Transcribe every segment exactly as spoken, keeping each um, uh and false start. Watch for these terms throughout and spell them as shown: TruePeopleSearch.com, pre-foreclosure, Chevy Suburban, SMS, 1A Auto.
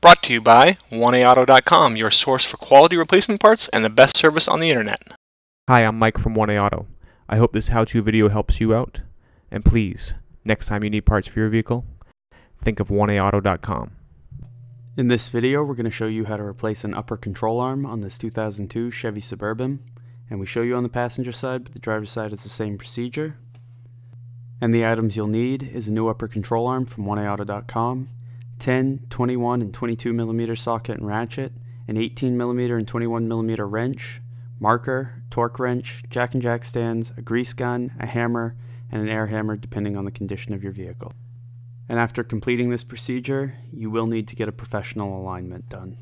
Brought to you by one A auto dot com, your source for quality replacement parts and the best service on the internet. Hi, I'm Mike from one A auto. I hope this how-to video helps you out. And please, next time you need parts for your vehicle, think of one A auto dot com. In this video, we're going to show you how to replace an upper control arm on this two thousand two Chevy Suburban. And we show you on the passenger side, but the driver's side is the same procedure. And the items you'll need is a new upper control arm from one A auto dot com, ten, twenty-one, and twenty-two millimeter socket and ratchet, an eighteen millimeter and twenty-one millimeter wrench, marker, torque wrench, jack and jack stands, a grease gun, a hammer, and an air hammer depending on the condition of your vehicle. And after completing this procedure, you will need to get a professional alignment done.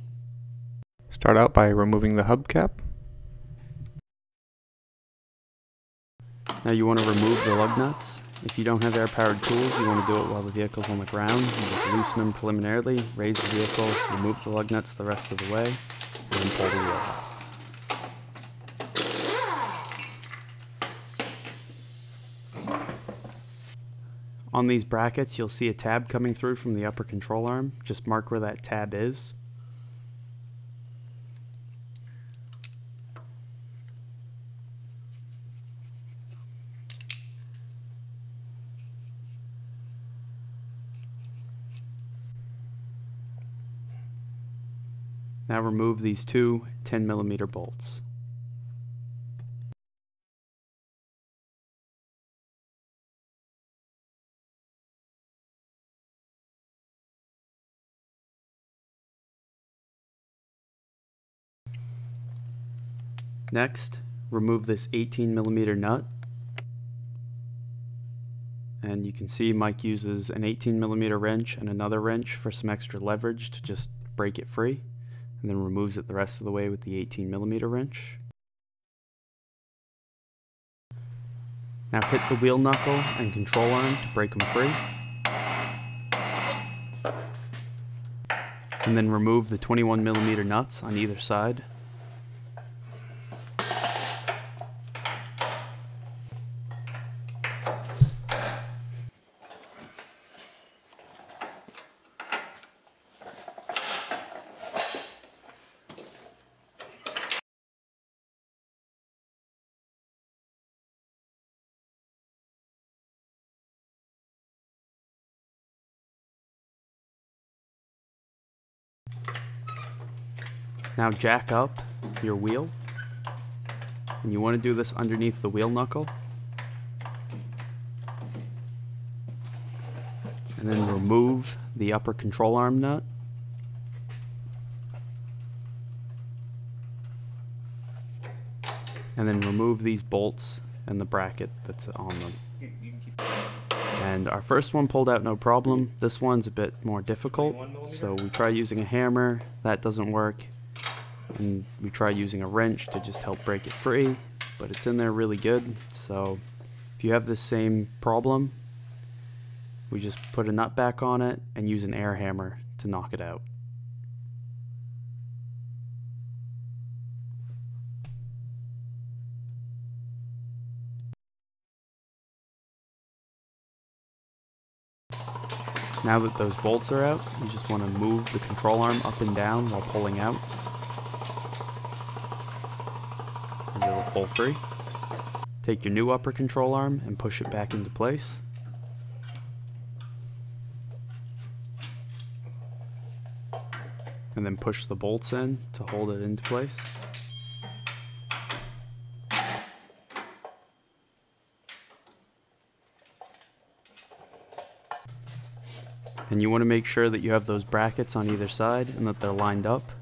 Start out by removing the hubcap. Now you want to remove the lug nuts. If you don't have air-powered tools, you want to do it while the vehicle's on the ground. You just loosen them preliminarily, raise the vehicle, remove the lug nuts the rest of the way, and then pull the wheel out. On these brackets, you'll see a tab coming through from the upper control arm. Just mark where that tab is. Now remove these two ten millimeter bolts. Next, remove this eighteen millimeter nut, and you can see Mike uses an eighteen millimeter wrench and another wrench for some extra leverage to just break it free, and then removes it the rest of the way with the eighteen millimeter wrench. Now hit the wheel knuckle and control arm to break them free, and then remove the twenty-one millimeter nuts on either side. Now jack up your wheel, and you want to do this underneath the wheel knuckle, and then remove the upper control arm nut, and then remove these bolts and the bracket that's on them. And our first one pulled out no problem. This one's a bit more difficult, so we try using a hammer. That doesn't work. And we try using a wrench to just help break it free, but it's in there really good. So if you have this same problem, we just put a nut back on it and use an air hammer to knock it out. Now that those bolts are out, you just want to move the control arm up and down while pulling out. Pull free. Take your new upper control arm and push it back into place. And then push the bolts in to hold it into place. And you want to make sure that you have those brackets on either side and that they're lined up.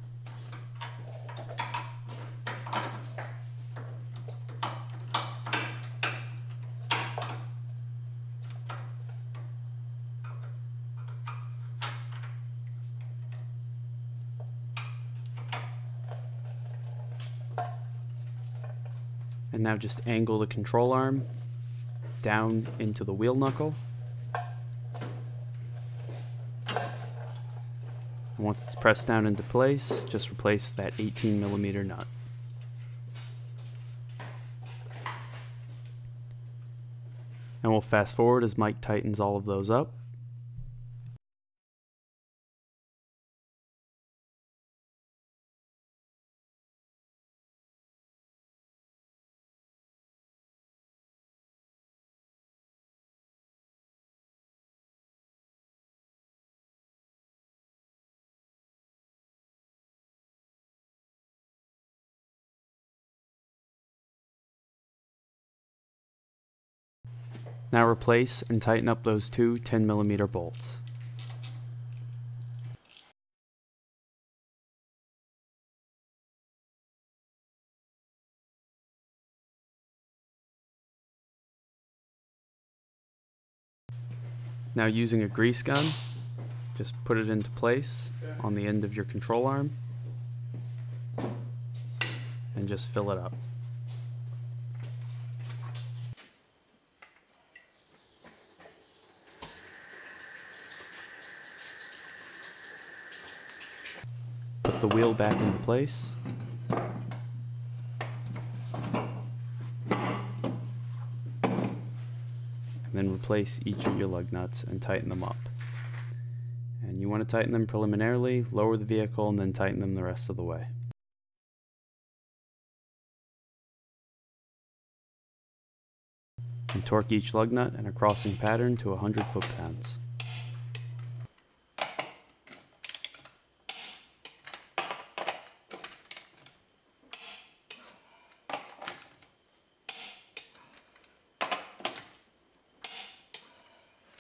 And now just angle the control arm down into the wheel knuckle. And once it's pressed down into place, just replace that eighteen millimeter nut. And we'll fast forward as Mike tightens all of those up. Now replace and tighten up those two ten millimeter bolts. Now, using a grease gun, just put it into place on the end of your control arm and just fill it up. Put the wheel back into place. Then replace each of your lug nuts and tighten them up. And you want to tighten them preliminarily, lower the vehicle, and then tighten them the rest of the way. And torque each lug nut in a crossing pattern to one hundred foot-pounds.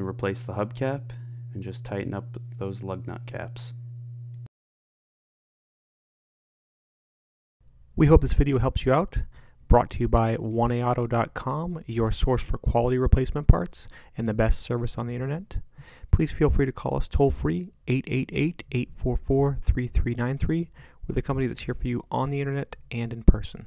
Replace the hubcap and just tighten up those lug nut caps. We hope this video helps you out. Brought to you by one A auto dot com, your source for quality replacement parts and the best service on the internet. Please feel free to call us toll free eight eight eight, eight four four, three three nine three. We're the company that's here for you on the internet and in person.